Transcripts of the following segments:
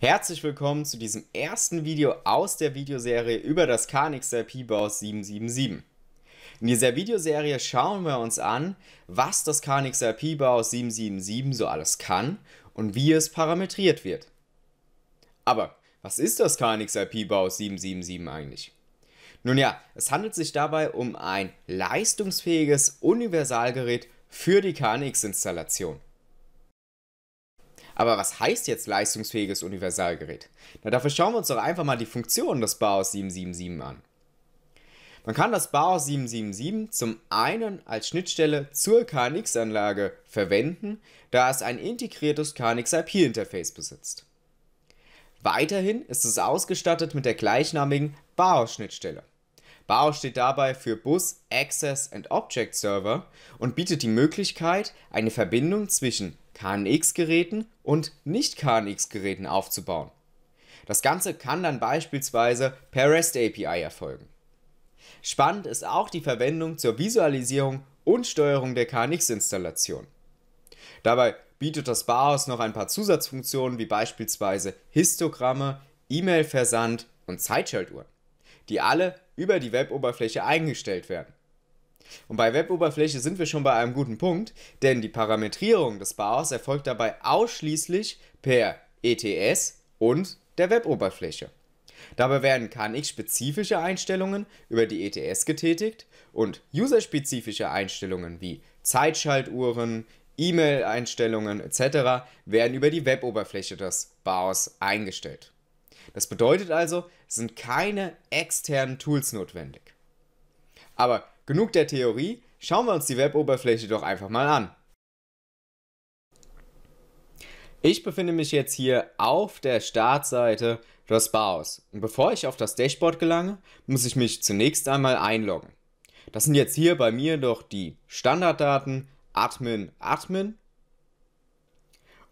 Herzlich willkommen zu diesem ersten Video aus der Videoserie über das KNX IP BAOS 777. In dieser Videoserie schauen wir uns an, was das KNX IP BAOS 777 so alles kann und wie es parametriert wird. Aber was ist das KNX IP BAOS 777 eigentlich? Nun ja, es handelt sich dabei um ein leistungsfähiges Universalgerät für die KNX-Installation. Aber was heißt jetzt leistungsfähiges Universalgerät? Na, dafür schauen wir uns doch einfach mal die Funktionen des BAOS 777 an. Man kann das BAOS 777 zum einen als Schnittstelle zur KNX-Anlage verwenden, da es ein integriertes KNX-IP-Interface besitzt. Weiterhin ist es ausgestattet mit der gleichnamigen BAOS-Schnittstelle. BAOS steht dabei für BUS Access and Object Server und bietet die Möglichkeit, eine Verbindung zwischen KNX-Geräten und Nicht-KNX-Geräten aufzubauen. Das Ganze kann dann beispielsweise per REST API erfolgen. Spannend ist auch die Verwendung zur Visualisierung und Steuerung der KNX-Installation. Dabei bietet das BAOS noch ein paar Zusatzfunktionen wie beispielsweise Histogramme, E-Mail-Versand und Zeitschaltuhren, die alle über die Web-Oberfläche eingestellt werden. Und bei Web-Oberfläche sind wir schon bei einem guten Punkt, denn die Parametrierung des BAOS erfolgt dabei ausschließlich per ETS und der Web-Oberfläche. Dabei werden KNX-spezifische Einstellungen über die ETS getätigt und userspezifische Einstellungen wie Zeitschaltuhren, E-Mail-Einstellungen etc. werden über die Web-Oberfläche des BAOS eingestellt. Das bedeutet also, es sind keine externen Tools notwendig. Aber genug der Theorie, schauen wir uns die Web-Oberfläche doch einfach mal an. Ich befinde mich jetzt hier auf der Startseite des BAOS und bevor ich auf das Dashboard gelange, muss ich mich zunächst einmal einloggen. Das sind jetzt hier bei mir doch die Standarddaten Admin, Admin,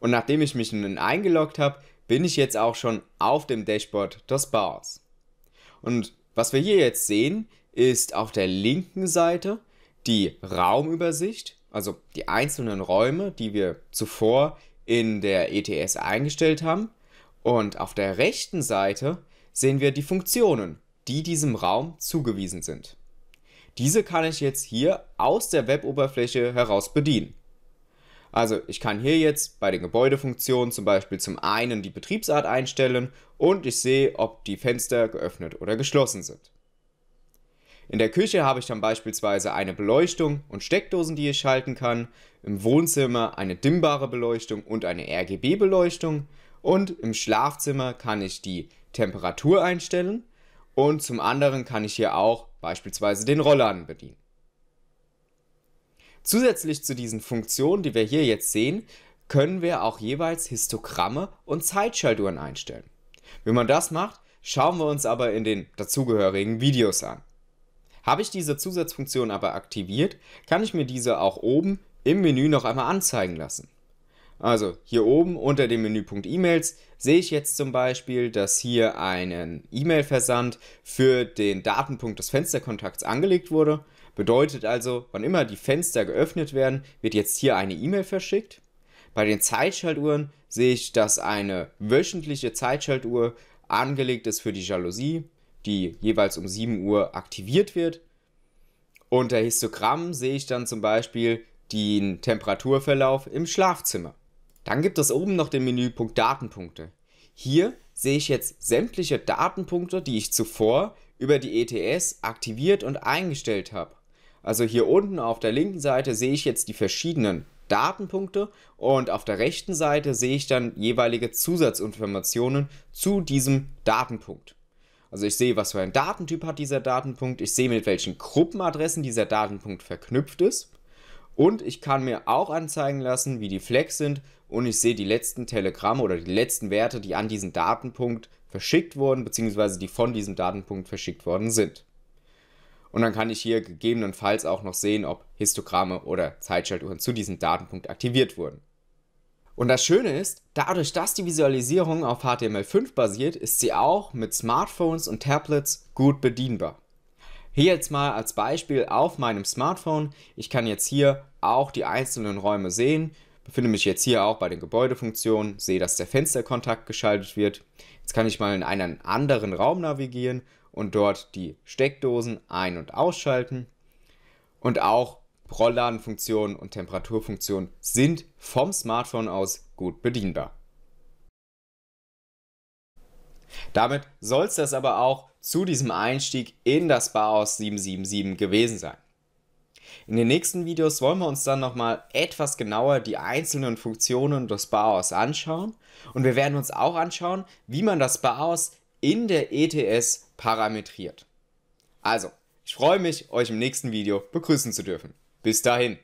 und nachdem ich mich nun eingeloggt habe, bin ich jetzt auch schon auf dem Dashboard des BAOS. Und was wir hier jetzt sehen, ist auf der linken Seite die Raumübersicht, also die einzelnen Räume, die wir zuvor in der ETS eingestellt haben. Und auf der rechten Seite sehen wir die Funktionen, die diesem Raum zugewiesen sind. Diese kann ich jetzt hier aus der Web-Oberfläche heraus bedienen. Also ich kann hier jetzt bei den Gebäudefunktionen zum Beispiel zum einen die Betriebsart einstellen und ich sehe, ob die Fenster geöffnet oder geschlossen sind. In der Küche habe ich dann beispielsweise eine Beleuchtung und Steckdosen, die ich schalten kann, im Wohnzimmer eine dimmbare Beleuchtung und eine RGB-Beleuchtung und im Schlafzimmer kann ich die Temperatur einstellen und zum anderen kann ich hier auch beispielsweise den Rollladen bedienen. Zusätzlich zu diesen Funktionen, die wir hier jetzt sehen, können wir auch jeweils Histogramme und Zeitschaltuhren einstellen. Wie man das macht, schauen wir uns aber in den dazugehörigen Videos an. Habe ich diese Zusatzfunktion aber aktiviert, kann ich mir diese auch oben im Menü noch einmal anzeigen lassen. Also hier oben unter dem Menüpunkt E-Mails sehe ich jetzt zum Beispiel, dass hier ein E-Mail-Versand für den Datenpunkt des Fensterkontakts angelegt wurde. Bedeutet also, wann immer die Fenster geöffnet werden, wird jetzt hier eine E-Mail verschickt. Bei den Zeitschaltuhren sehe ich, dass eine wöchentliche Zeitschaltuhr angelegt ist für die Jalousie, die jeweils um 7 Uhr aktiviert wird. Unter Histogramm sehe ich dann zum Beispiel den Temperaturverlauf im Schlafzimmer. Dann gibt es oben noch den Menüpunkt Datenpunkte. Hier sehe ich jetzt sämtliche Datenpunkte, die ich zuvor über die ETS aktiviert und eingestellt habe. Also hier unten auf der linken Seite sehe ich jetzt die verschiedenen Datenpunkte und auf der rechten Seite sehe ich dann jeweilige Zusatzinformationen zu diesem Datenpunkt. Also ich sehe, was für einen Datentyp hat dieser Datenpunkt, ich sehe, mit welchen Gruppenadressen dieser Datenpunkt verknüpft ist und ich kann mir auch anzeigen lassen, wie die Flags sind und ich sehe die letzten Telegramme oder die letzten Werte, die an diesen Datenpunkt verschickt wurden bzw. die von diesem Datenpunkt verschickt worden sind. Und dann kann ich hier gegebenenfalls auch noch sehen, ob Histogramme oder Zeitschaltuhren zu diesem Datenpunkt aktiviert wurden. Und das Schöne ist, dadurch, dass die Visualisierung auf HTML5 basiert, ist sie auch mit Smartphones und Tablets gut bedienbar. Hier jetzt mal als Beispiel auf meinem Smartphone. Ich kann jetzt hier auch die einzelnen Räume sehen. befinde mich jetzt hier auch bei den Gebäudefunktionen, sehe, dass der Fensterkontakt geschaltet wird. Jetzt kann ich mal in einen anderen Raum navigieren und dort die Steckdosen ein- und ausschalten. Und auch Rollladenfunktionen und Temperaturfunktionen sind vom Smartphone aus gut bedienbar. Damit soll es das aber auch zu diesem Einstieg in das BAOS 777 gewesen sein. In den nächsten Videos wollen wir uns dann nochmal etwas genauer die einzelnen Funktionen des BAOS anschauen und wir werden uns auch anschauen, wie man das BAOS in der ETS parametriert. Also, ich freue mich, euch im nächsten Video begrüßen zu dürfen. Bis dahin!